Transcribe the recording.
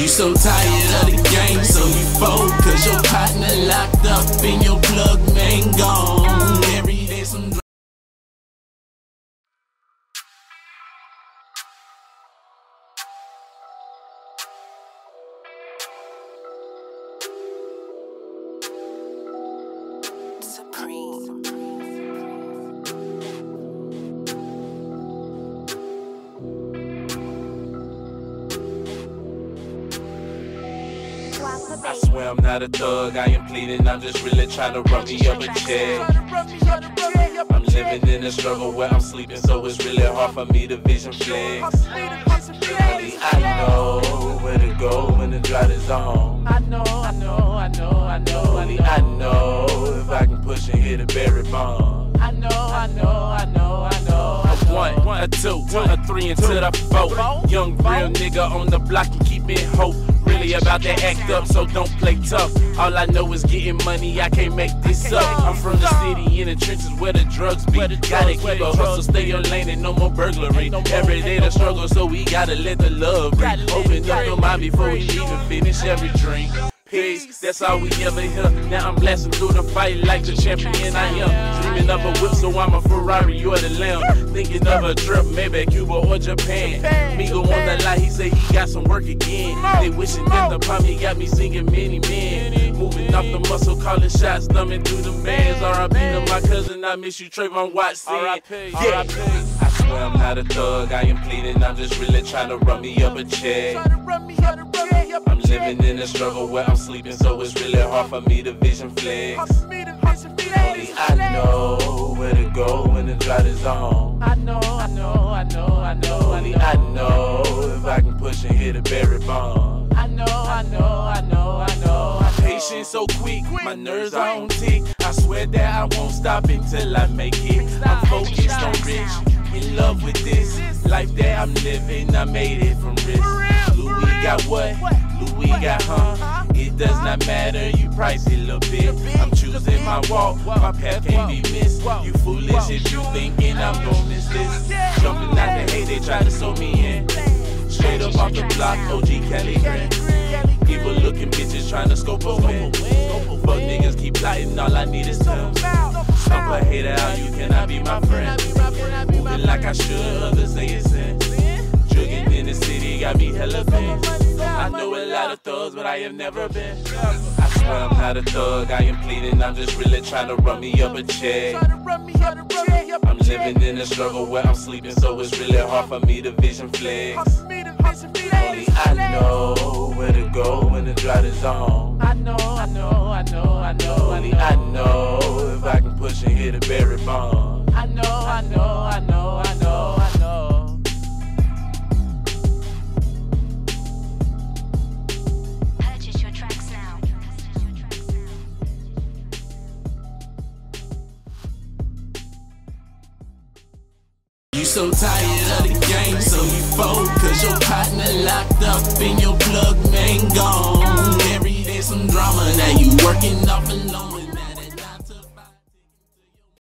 You so tired of the game, so you fold, cause your partner locked up and your plug man gone. Every day some I swear I'm not a thug, I am pleading, I'm just really trying to rub me up a check. I'm living in a struggle where I'm sleeping, so it's really hard for me to vision flex. Only I know where to go when the drought is on. I know. Only I know if I can push and hit a berry bomb. I know. A 1, a 2, a 3 until the 4. Young real nigga on the block and keeping hope. Really about to act up, so don't play tough. All I know is getting money, I can't make this up. I'm from the city in the trenches where the drugs be. Gotta keep a hustle, stay your lane and no more burglary. Every day the struggle, so we gotta let the love breathe. Open up your mind before we even finish every drink. Peace, that's all we ever hear. Now I'm blasting through the fight like the champion I am. Dreaming of a whip, so I'm a Ferrari, you're the lamb. Thinking of a trip, maybe Cuba or Japan. Migo on the line, he say he got some work again. They wishing that the pommy got me singing many men. Moving off the muscle, calling shots, thumbing through the bands. R.I.P. to my cousin, I miss you, Trayvon Watson. R.I.P. Yeah. I swear I'm not a thug, I am pleading, I'm just really trying to run me up a check. I'm living in a struggle where I'm sleeping, so it's really hard for me to vision flex. Only I know where to go when the drought is on. I know. Only I know if I can push and hit a berry bomb. I know. My patience so quick, my nerves are on tick. I swear that I won't stop until I make it. I'm focused on rich, in love with this life that I'm living. I made it from risk. Louis got what? Louis got huh? It does not matter, you price it a little bit. I'm choosing my walk, my path can't be missed. You foolish if you thinking I'm gonna miss this. Jumping out the hay, they try to sew me in. Straight up off the block, OG Kelly Grant. Evil looking bitches trying to scope a win. Fuck niggas keep plotting, all I need is time. I'm a hater, how you cannot be my friend? Moving like I should, others say it's sin. Jugging in the city got me hella pissed. I know a lot of thugs, but I have never been. I swear I'm not a thug, I am pleading, I'm just really trying to run me up a check. I'm living in a struggle where I'm sleeping, so it's really hard for me to vision flex. Only I know where to go when the drought is on. I know. Only I know if I can push and hit a berry bomb. I know. You so tired of the game, so you fold, cause your partner locked up and your plug man gone. Every day some drama, now you working off alone.